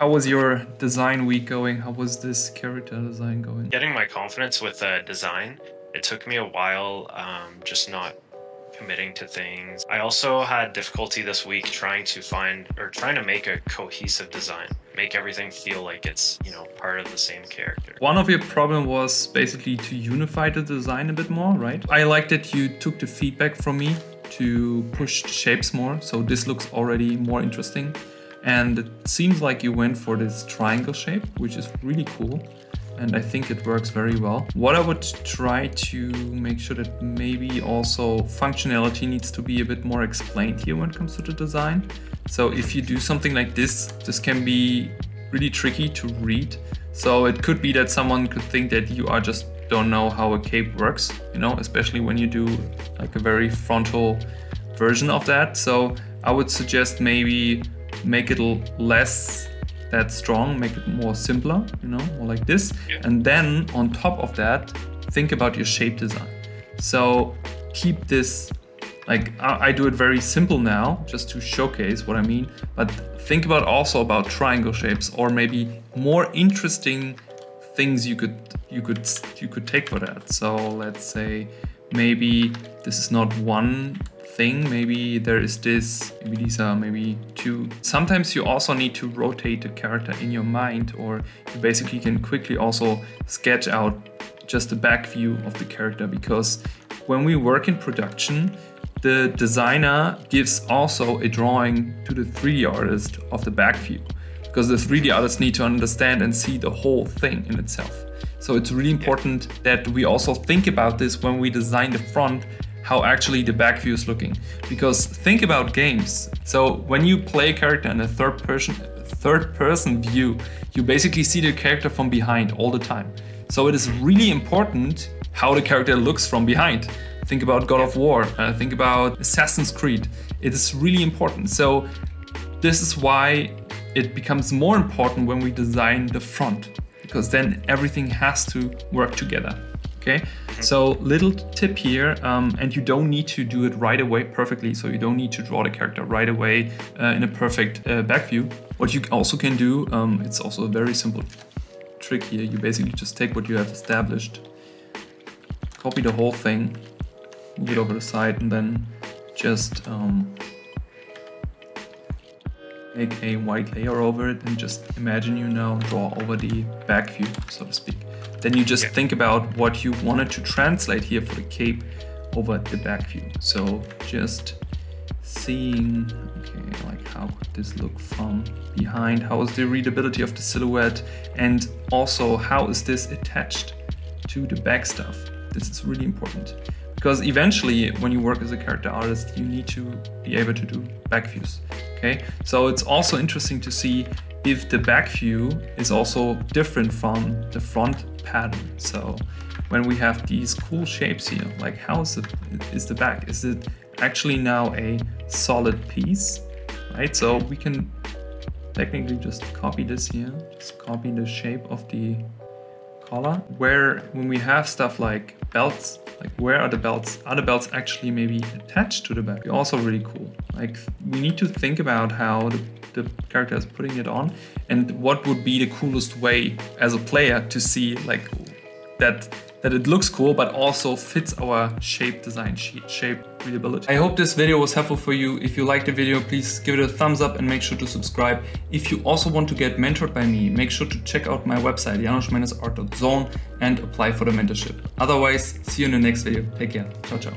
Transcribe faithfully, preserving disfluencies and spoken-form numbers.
How was your design week going? How was this character design going? Getting my confidence with uh, design, it took me a while, um, just not committing to things. I also had difficulty this week trying to find or trying to make a cohesive design, make everything feel like it's, you know, part of the same character. One of your problem was basically to unify the design a bit more, right? I like that you took the feedback from me to push the shapes more, so this looks already more interesting. And it seems like you went for this triangle shape, which is really cool. And I think it works very well. What I would try to make sure that maybe also functionality needs to be a bit more explained here when it comes to the design. So if you do something like this, this can be really tricky to read. So it could be that someone could think that you are just don't know how a cape works, you know, especially when you do like a very frontal version of that. So I would suggest maybe make it less that strong, make it more simpler, you know, more like this. Yeah. And then on top of that, think about your shape design. So keep this, like I, I do it very simple now, just to showcase what I mean, but think about also about triangle shapes or maybe more interesting things you could, you could, you could take for that. So let's say maybe this is not one thing, maybe there is this, maybe these are maybe two. Sometimes you also need to rotate the character in your mind, or you basically can quickly also sketch out just the back view of the character, because when we work in production, the designer gives also a drawing to the three D artist of the back view, because the three D artists need to understand and see the whole thing in itself. So it's really important that we also think about this when we design the front, how actually the back view is looking. Because think about games. So when you play a character in a third person, third person view, you basically see the character from behind all the time. So it is really important how the character looks from behind. Think about God of War, uh, think about Assassin's Creed. It is really important. So this is why it becomes more important when we design the front, because then everything has to work together. Okay, so little tip here, um, and you don't need to do it right away perfectly, so you don't need to draw the character right away uh, in a perfect uh, back view. What you also can do, um, it's also a very simple trick here, you basically just take what you have established, copy the whole thing, move it over the side, and then just um, make a white layer over it and just imagine you now draw over the back view, so to speak. Then you just yeah. think about what you wanted to translate here for the cape over the back view. So just seeing, okay, like how could this look from behind? How is the readability of the silhouette? And also how is this attached to the back stuff? This is really important, because eventually when you work as a character artist, you need to be able to do back views, okay? So it's also interesting to see if the back view is also different from the front pattern. So when we have these cool shapes here, like how is it, is the back? Is it actually now a solid piece, right? So we can technically just copy this here, just copy the shape of the collar. Where when we have stuff like belts, like where are the belts? Are the belts actually maybe attached to the back? Also really cool. Like we need to think about how the the character is putting it on, and what would be the coolest way as a player to see like that that it looks cool but also fits our shape design, shape readability. I hope this video was helpful for you. If you liked the video, please give it a thumbs up and make sure to subscribe. If you also want to get mentored by me, make sure to check out my website janos gerasch art dot zone and apply for the mentorship. Otherwise, see you in the next video. Take care. Ciao, ciao.